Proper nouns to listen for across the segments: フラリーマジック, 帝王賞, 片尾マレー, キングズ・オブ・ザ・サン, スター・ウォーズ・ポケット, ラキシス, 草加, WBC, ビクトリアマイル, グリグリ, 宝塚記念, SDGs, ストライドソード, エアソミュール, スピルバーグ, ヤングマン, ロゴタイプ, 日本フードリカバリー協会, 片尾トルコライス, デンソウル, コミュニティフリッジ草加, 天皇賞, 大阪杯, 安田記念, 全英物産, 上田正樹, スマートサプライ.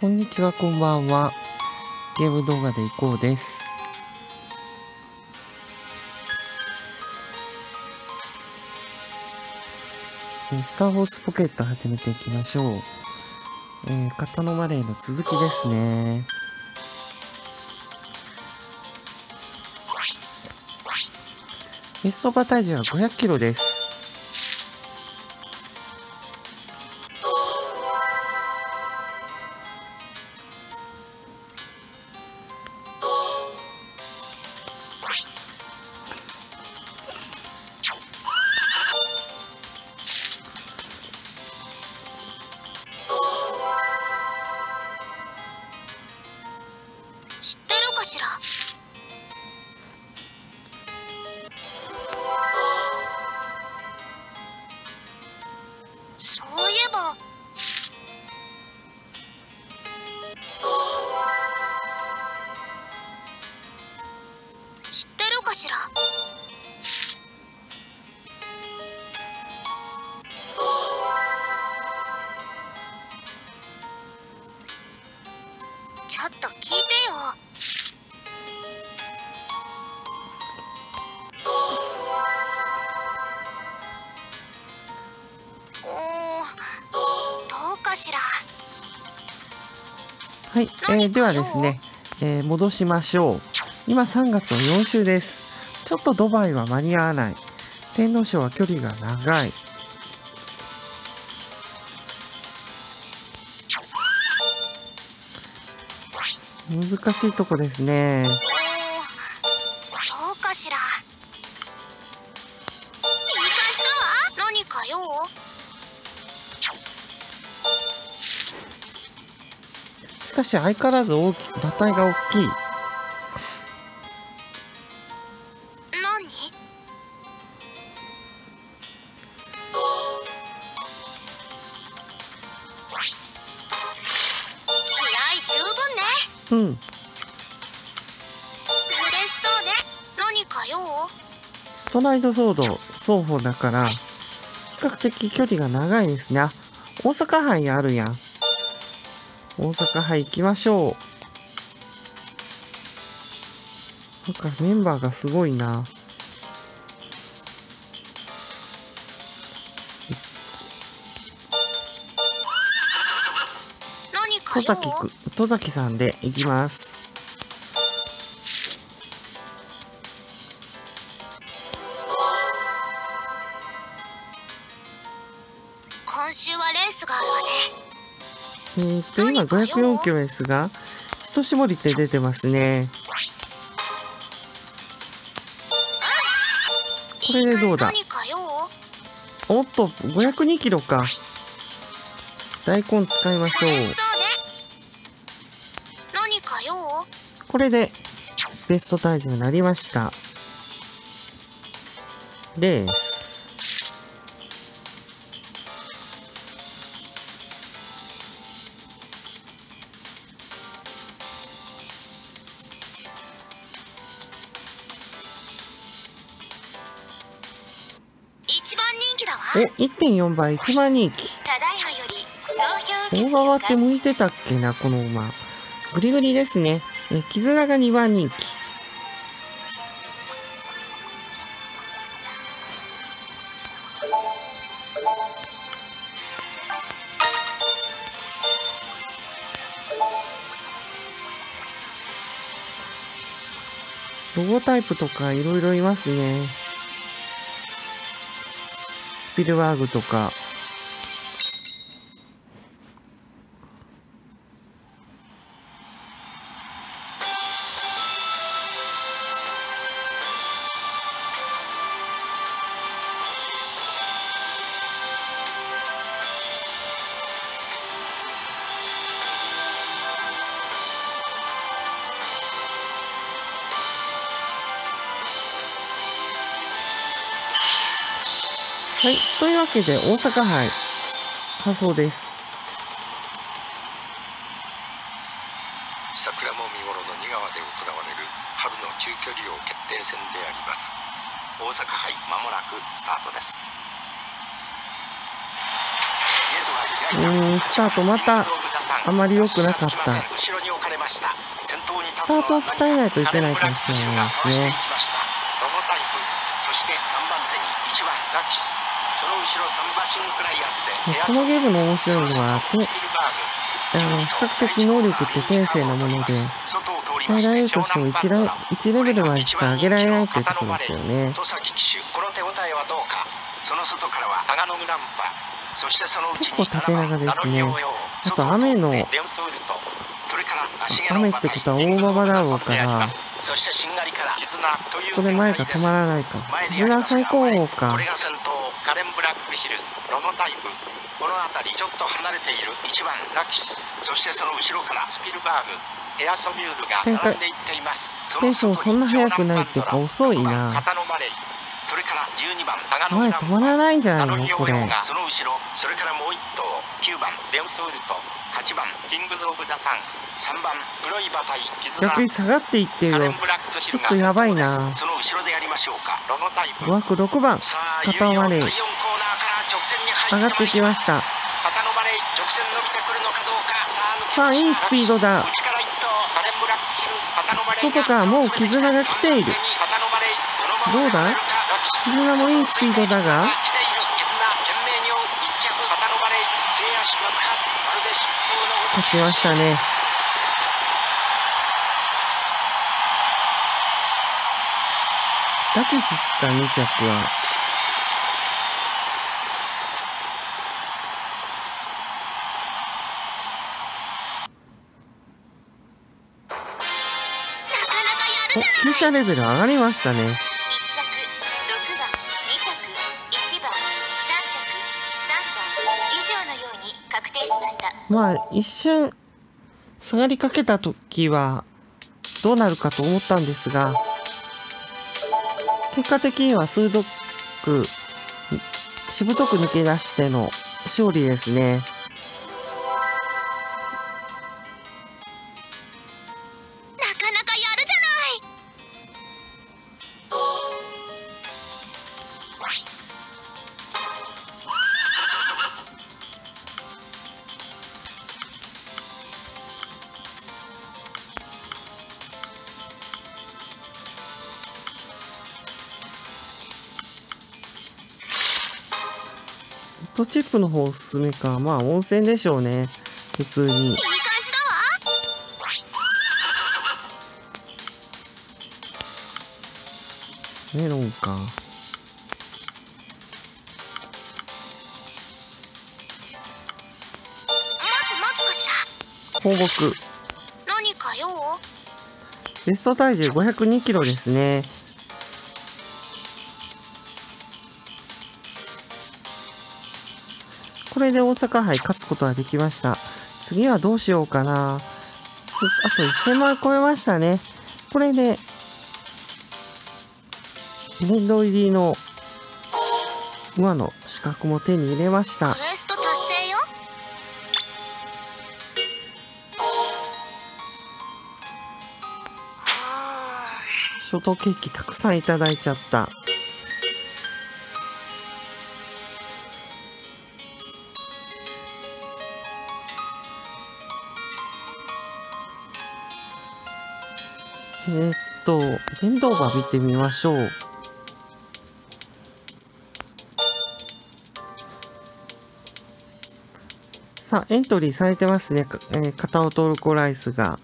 こんにちは、こんばんは。ゲーム動画でいこうです。スター・ウォーズ・ポケット始めていきましょう。型のマレーの続きですね。ベストバ体重は500キロです。はい、ではですね、戻しましょう。今3月の4週です。ちょっとドバイは間に合わない。天皇賞は距離が長い。難しいとこですね。そうかしら。いい感じだわ。何かよ。しかし相変わらず馬体が大きい。何？気合十分ね。うん。嬉しそうね。何かよ。ストライドソード双方だから比較的距離が長いですね。あ、大阪杯あるやん。大阪杯行きましょう。なんかメンバーがすごいな。戸崎さんで行きます。今週はレースがあるわね。今504キロですが、一絞りって出てますね。これでどうだ。おっと、502キロか。大根使いましょう。これでベスト体重になりました。レース。お、1.4 倍、一番人気。大側って向いてたっけな、この馬。グリグリですね。絆が2番人気。ロゴタイプとかいろいろいますね。スピルバーグとか。はい、というわけで大阪杯破走です。桜も見頃の仁川で行われる春の中距離王決定戦であります。大阪杯まもなくスタートです。ゲートが開いた。スタートまたあまり良くなかった。スタートを鍛えないといけないかもしれないですね。このゲームの面白いのは比較的能力って天性なもので、与えられるとしても1レベルまでしか上げられないというところですよね。結構縦長ですね。あと雨ってことは大馬場だろうから、ここで前が止まらないか。絆最高峰か。この辺りちょっと離れている1番ラキシス、そしてその後ろからスピルバーグ、エアソミュールが並んでいっています。テンションそんな速くないっていうか遅いな。前止まらないんじゃないのこれ。その後ろ、それからもう1頭9番デンソウルと8番キングズ・オブ・ザ・サン、3番黒い馬体絆、逆に下がっていってるよ。ちょっとやばいな。その後ろでやりましょうか。ロゴタイプ枠6番片尾マレー上がってきました。さあいいスピードだ。外からもう絆が来ている。どうだ、絆もいいスピードだが、勝ちましたね。ラキシスか2着は。旧車レベル上がりましたね。1着6番、2着1番、3着3番以上のように確定しました。まあ一瞬下がりかけた時はどうなるかと思ったんですが、結果的には鋭くしぶとく抜け出しての勝利ですね。とチップの方おすすめか。まあ温泉でしょうね、普通に。いい感じだわ。メロンか。放牧。何か用？ベスト体重502キロですね。これで大阪杯勝つことができました。次はどうしようかな。あと1000万超えましたね。これで、殿堂入りの馬の資格も手に入れました。ショートケーキたくさんいただいちゃった。電動馬見てみましょう。さあエントリーされてますね、片尾トルコライスが。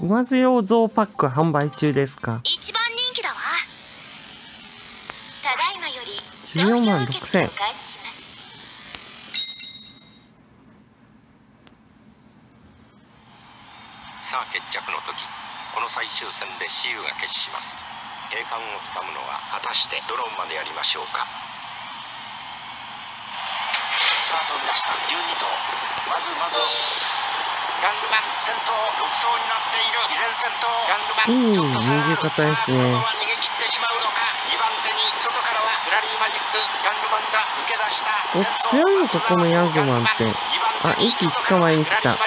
馬用増パック販売中ですか。一番人気だわ。ただいまより14万6000。さあ決着の時、この最終戦で雌雄が決します。栄冠をつかむのは果たしてドローンまでやりましょうか。ささあ飛び出した12頭、まずヤングマン先頭独走になっている。依然先頭ヤングマン、ちょっと逃げ方ですね。は逃げ切ってしまうのか。2番手に外からはフラリーマジックヤングマンが抜け出した。強いのかこのヤングマンって。あ、一気捕まえに来た。お逃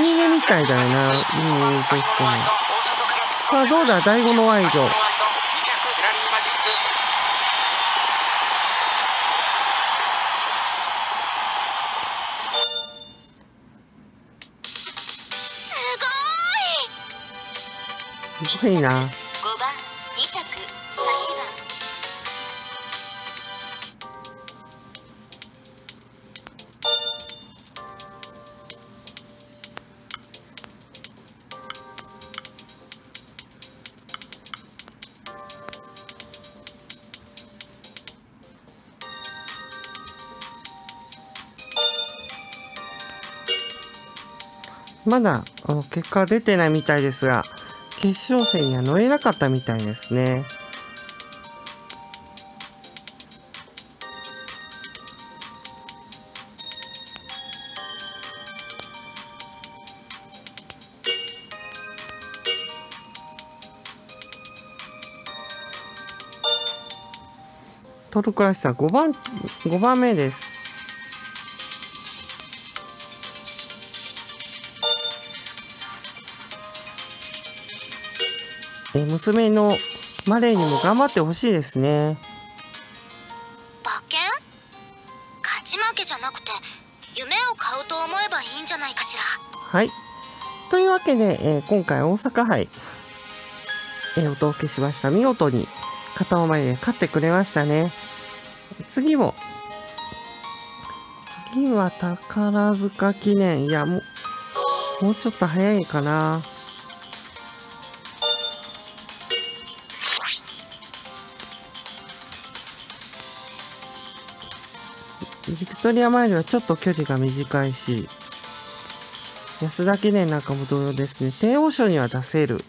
げみたいだよな。いい動きしてない。さあどうだ、第5のワイド。すごいな。まだ結果は出てないみたいですが、決勝戦には乗れなかったみたいですね。トルコらしさ5番目です。娘のマレーにも頑張ってほしいですね。馬券？勝ち負けじゃなくて夢を買うと思えばいいんじゃないかしら。はい。というわけで、今回大阪杯、お届けしました。見事に片尾マレー勝ってくれましたね。次は宝塚記念。いやもうちょっと早いかな。ビクトリアマイルはちょっと距離が短いし、安田記念なんかも同様ですね。帝王賞には出せる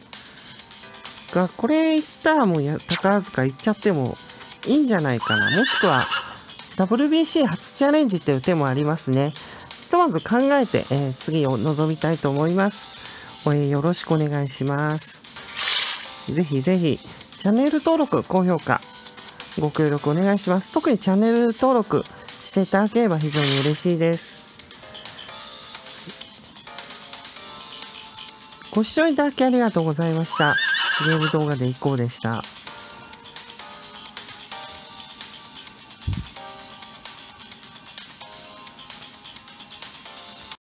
が、これ行ったらもう宝塚行っちゃってもいいんじゃないかな。もしくは WBC 初チャレンジという手もありますね。ひとまず考えて、次を臨みたいと思います。応援よろしくお願いします。ぜひぜひチャンネル登録、高評価、ご協力お願いします。特にチャンネル登録していただければ非常に嬉しいです。ご視聴いただきありがとうございました。ゲーム動画でいこうでした。